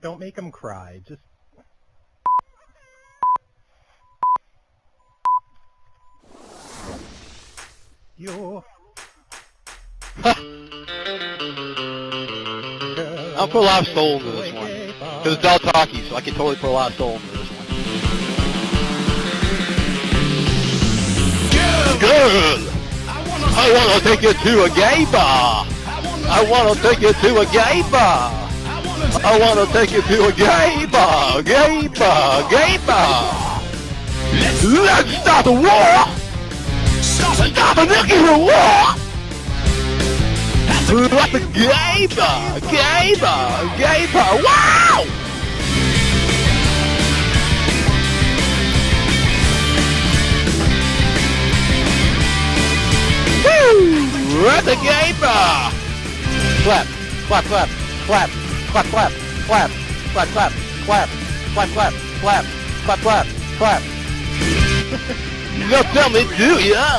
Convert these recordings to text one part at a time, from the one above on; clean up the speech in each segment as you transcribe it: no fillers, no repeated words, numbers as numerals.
Don't make them cry. Just... Yo. I'll put a lot of soul into this one. Because it's all talkie, so I can totally put a lot of soul into this one. Girl! I want to take you to a gay bar! I want to take you to a gay bar! I wanna take you to a gay bar, gay bar, gay bar. Let's start a war. Start a nuclear war. At the gay bar, gay bar, gay bar. Wow! Woo! At the gay bar. Clap, clap, clap, clap. Clap, clap, clap, clap, clap, clap, clap, clap, clap, clap, clap, clap. Now tell me, do ya?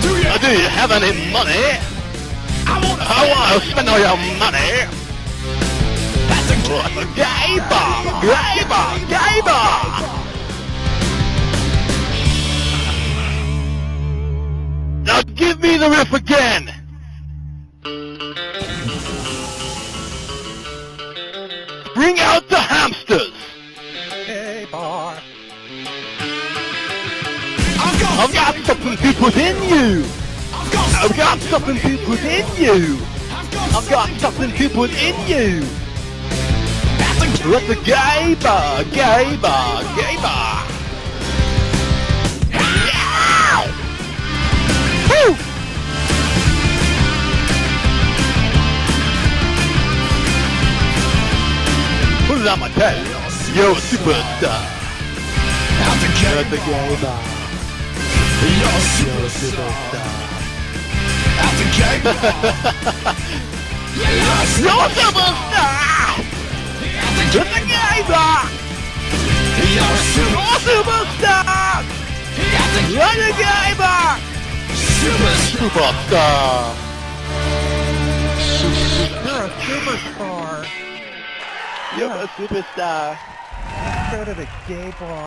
Do you have any money? I want to spend all your money. That's a gay bar, gay bar, gay bar. Now give me the riff again. Bring out the hamsters! Hey, bar. I've got something deep within you! I've got something deep within you! I've got something deep within you! That's a gay bar, gay bar, gay bar! Woo! I'm a tell you're a superstar. You're at the gay bar. You're a superstar. At the gay bar. You're a superstar. You're at the gay bar. You're a superstar. You're at the gay bar. Superstar. You're a superstar. You're a superstar. Let's go to the gay bar.